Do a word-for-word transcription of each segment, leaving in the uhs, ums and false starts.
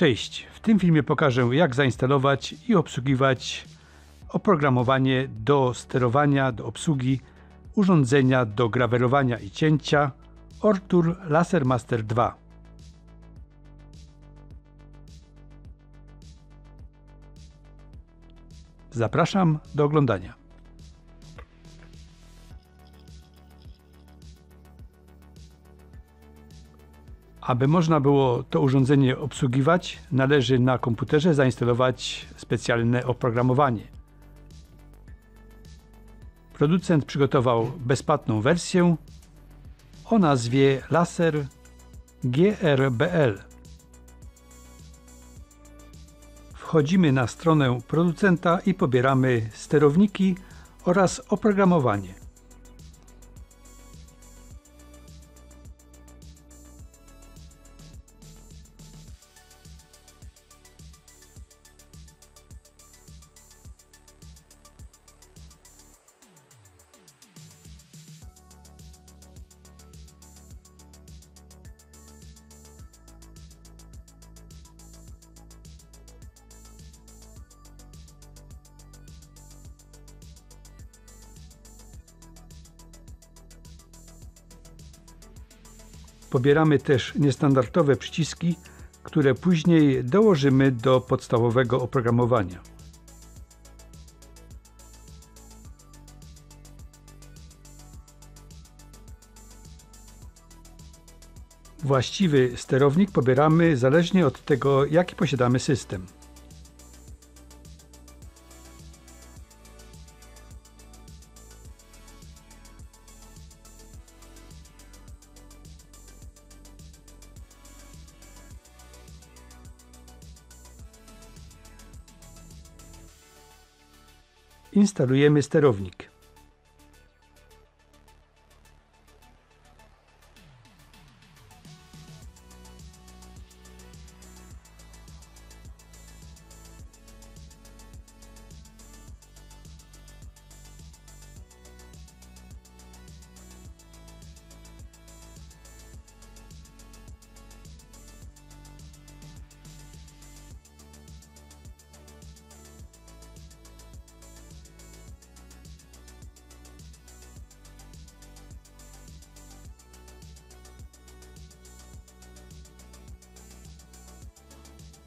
Cześć! W tym filmie pokażę, jak zainstalować i obsługiwać oprogramowanie do sterowania, do obsługi urządzenia do grawerowania i cięcia Ortur Laser Master dwa. Zapraszam do oglądania. Aby można było to urządzenie obsługiwać, należy na komputerze zainstalować specjalne oprogramowanie. Producent przygotował bezpłatną wersję o nazwie LaserGRBL. Wchodzimy na stronę producenta i pobieramy sterowniki oraz oprogramowanie. Pobieramy też niestandardowe przyciski, które później dołożymy do podstawowego oprogramowania. Właściwy sterownik pobieramy zależnie od tego, jaki posiadamy system. Instalujemy sterownik.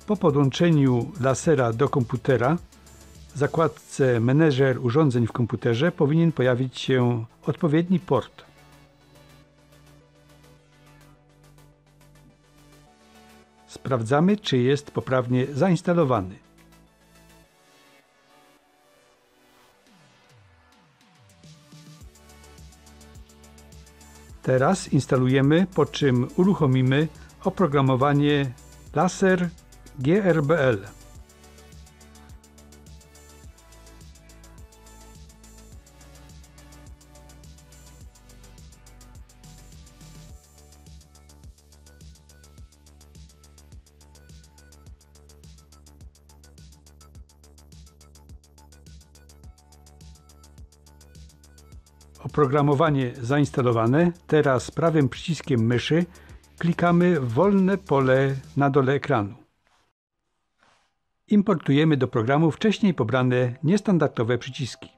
Po podłączeniu lasera do komputera w zakładce Menedżer urządzeń w komputerze powinien pojawić się odpowiedni port. Sprawdzamy, czy jest poprawnie zainstalowany. Teraz instalujemy, po czym uruchomimy oprogramowanie LaserGRBL. Oprogramowanie zainstalowane. Teraz prawym przyciskiem myszy klikamy w wolne pole na dole ekranu. Importujemy do programu wcześniej pobrane niestandardowe przyciski.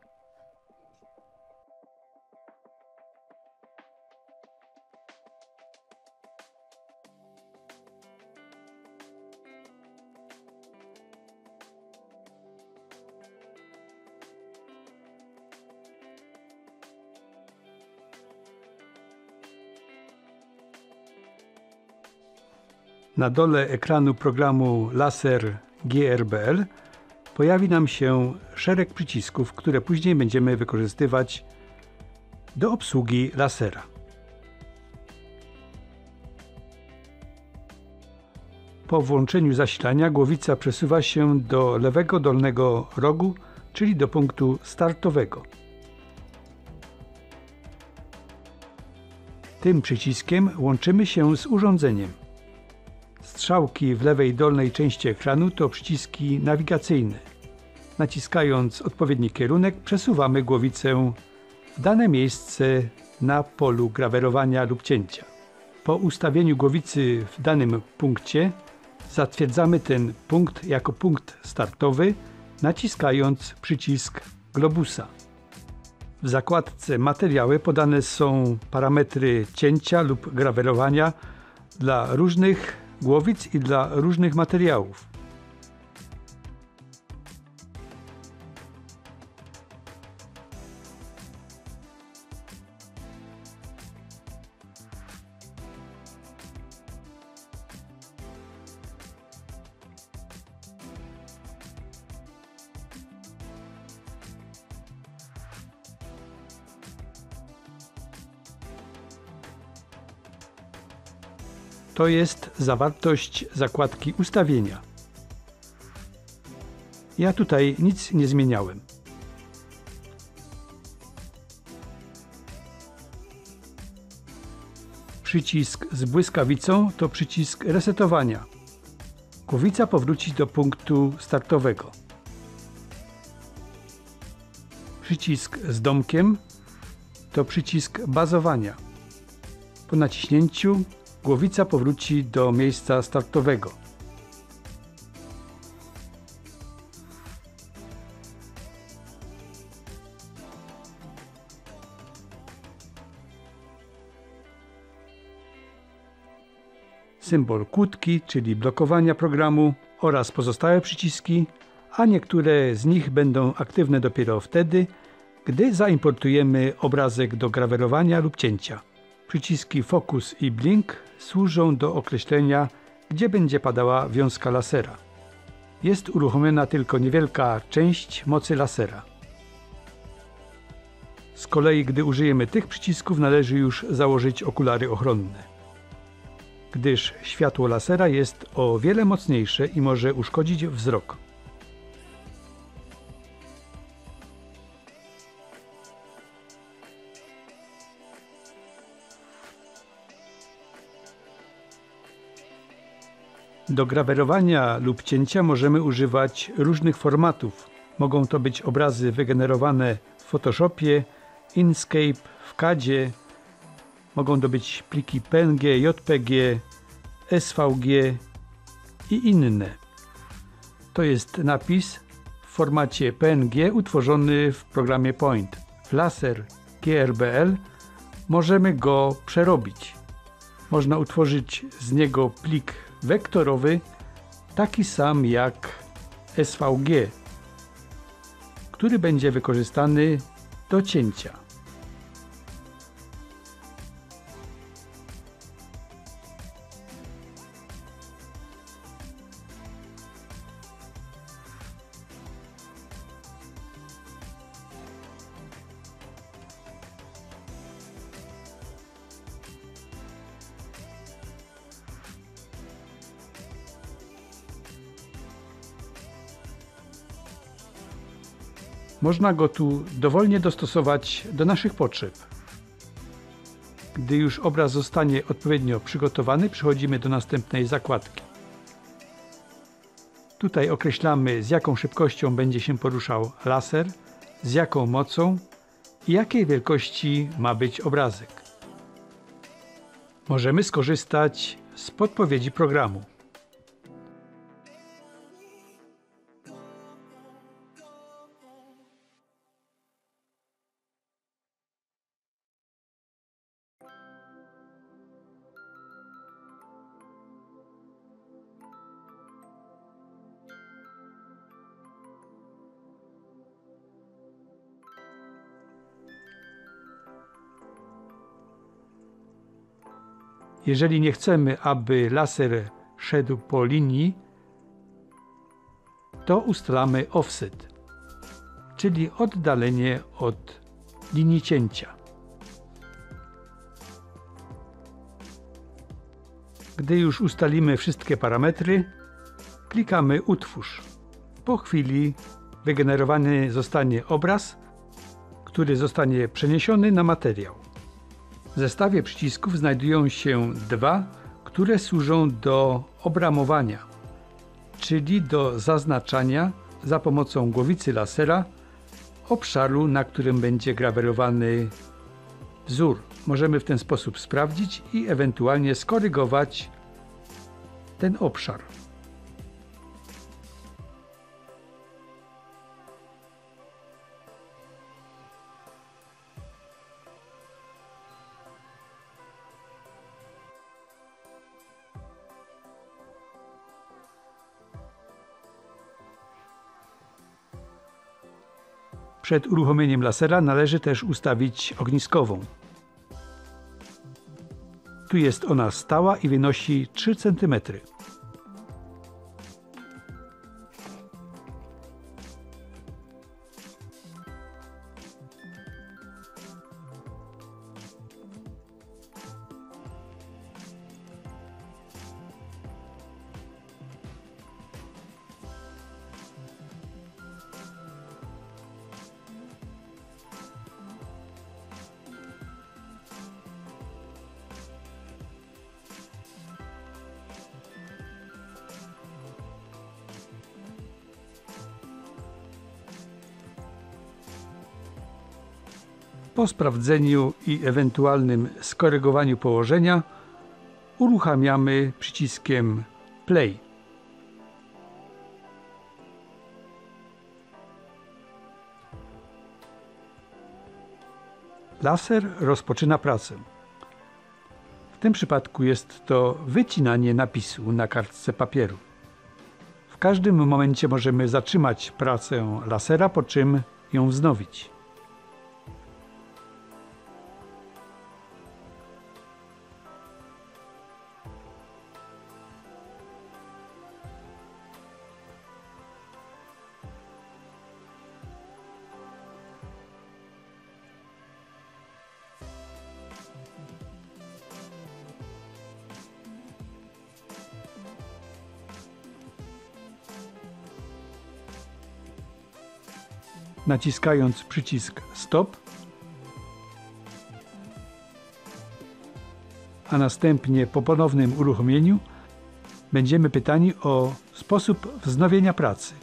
Na dole ekranu programu LaserGRBL pojawi nam się szereg przycisków, które później będziemy wykorzystywać do obsługi lasera. Po włączeniu zasilania głowica przesuwa się do lewego dolnego rogu, czyli do punktu startowego. Tym przyciskiem łączymy się z urządzeniem. Strzałki w lewej dolnej części ekranu to przyciski nawigacyjne. Naciskając odpowiedni kierunek, przesuwamy głowicę w dane miejsce na polu grawerowania lub cięcia. Po ustawieniu głowicy w danym punkcie Zatwierdzamy ten punkt jako punkt startowy, naciskając przycisk globusa. W zakładce Materiały podane są parametry cięcia lub grawerowania dla różnych głowic i dla różnych materiałów. To jest zawartość zakładki ustawienia. Ja tutaj nic nie zmieniałem. Przycisk z błyskawicą to przycisk resetowania. Głowica powróci do punktu startowego. Przycisk z domkiem to przycisk bazowania. Po naciśnięciu głowica powróci do miejsca startowego. Symbol kłódki, czyli blokowania programu, oraz pozostałe przyciski, a niektóre z nich będą aktywne dopiero wtedy, gdy zaimportujemy obrazek do grawerowania lub cięcia. Przyciski Focus i Blink służą do określenia, gdzie będzie padała wiązka lasera. Jest uruchomiona tylko niewielka część mocy lasera. Z kolei, gdy użyjemy tych przycisków, należy już założyć okulary ochronne, gdyż światło lasera jest o wiele mocniejsze i może uszkodzić wzrok. Do grawerowania lub cięcia możemy używać różnych formatów. Mogą to być obrazy wygenerowane w Photoshopie, Inkscape, w kadzie. Mogą to być pliki P N G, J P G, S V G i inne. To jest napis w formacie P N G utworzony w programie Paint. W LaserGRBL możemy go przerobić. Można utworzyć z niego plik wektorowy, taki sam jak S V G, który będzie wykorzystany do cięcia. Można go tu dowolnie dostosować do naszych potrzeb. Gdy już obraz zostanie odpowiednio przygotowany, przechodzimy do następnej zakładki. Tutaj określamy, z jaką szybkością będzie się poruszał laser, z jaką mocą i jakiej wielkości ma być obrazek. Możemy skorzystać z podpowiedzi programu. Jeżeli nie chcemy, aby laser szedł po linii, to ustalamy offset, czyli oddalenie od linii cięcia. Gdy już ustalimy wszystkie parametry, klikamy Utwórz. Po chwili wygenerowany zostanie obraz, który zostanie przeniesiony na materiał. W zestawie przycisków znajdują się dwa, które służą do obramowania, czyli do zaznaczania za pomocą głowicy lasera obszaru, na którym będzie grawerowany wzór. Możemy w ten sposób sprawdzić i ewentualnie skorygować ten obszar. Przed uruchomieniem lasera należy też ustawić ogniskową. Tu jest ona stała i wynosi trzy centymetry. Po sprawdzeniu i ewentualnym skorygowaniu położenia uruchamiamy przyciskiem Play. Laser rozpoczyna pracę. W tym przypadku jest to wycinanie napisu na kartce papieru. W każdym momencie możemy zatrzymać pracę lasera, po czym ją wznowić. Naciskając przycisk Stop, a następnie po ponownym uruchomieniu będziemy pytani o sposób wznowienia pracy.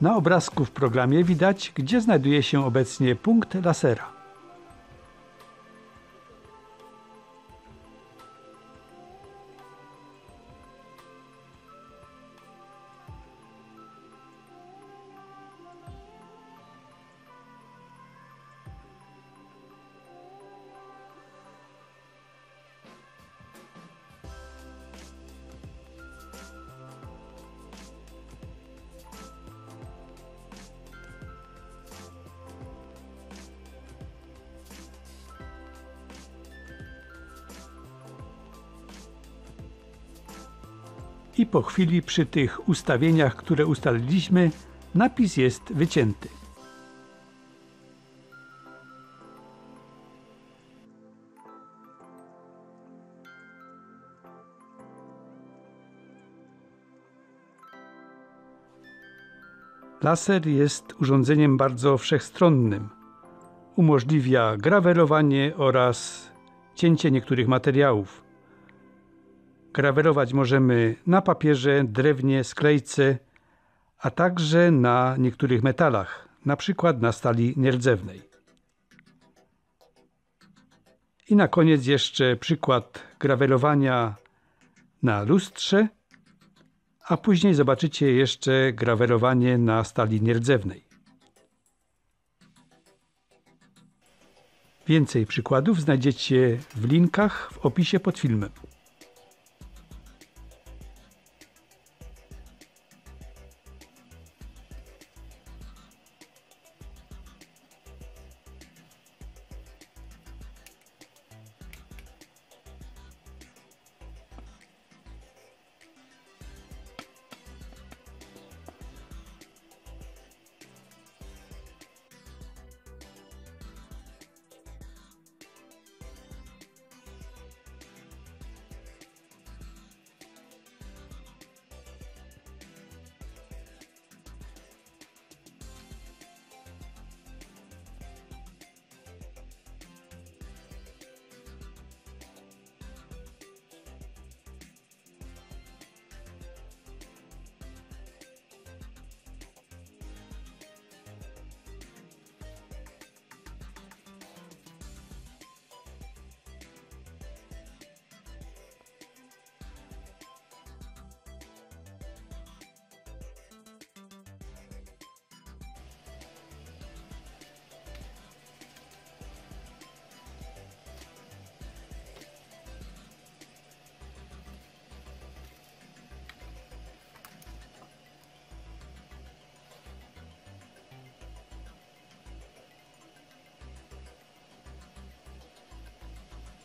Na obrazku w programie widać, gdzie znajduje się obecnie punkt lasera. I po chwili przy tych ustawieniach, które ustaliliśmy, napis jest wycięty. Laser jest urządzeniem bardzo wszechstronnym. Umożliwia grawerowanie oraz cięcie niektórych materiałów. Grawerować możemy na papierze, drewnie, sklejce, a także na niektórych metalach, na przykład na stali nierdzewnej. I na koniec jeszcze przykład grawerowania na lustrze, a później zobaczycie jeszcze grawerowanie na stali nierdzewnej. Więcej przykładów znajdziecie w linkach w opisie pod filmem.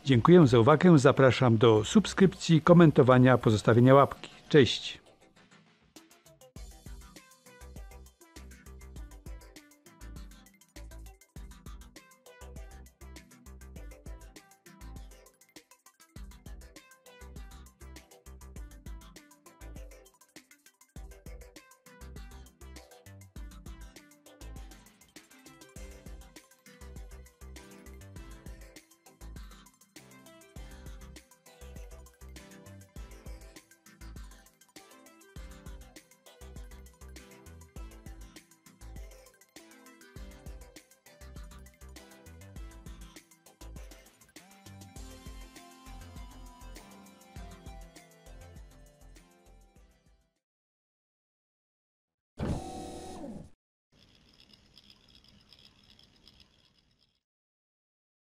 Dziękuję za uwagę, zapraszam do subskrypcji, komentowania, pozostawienia łapki. Cześć!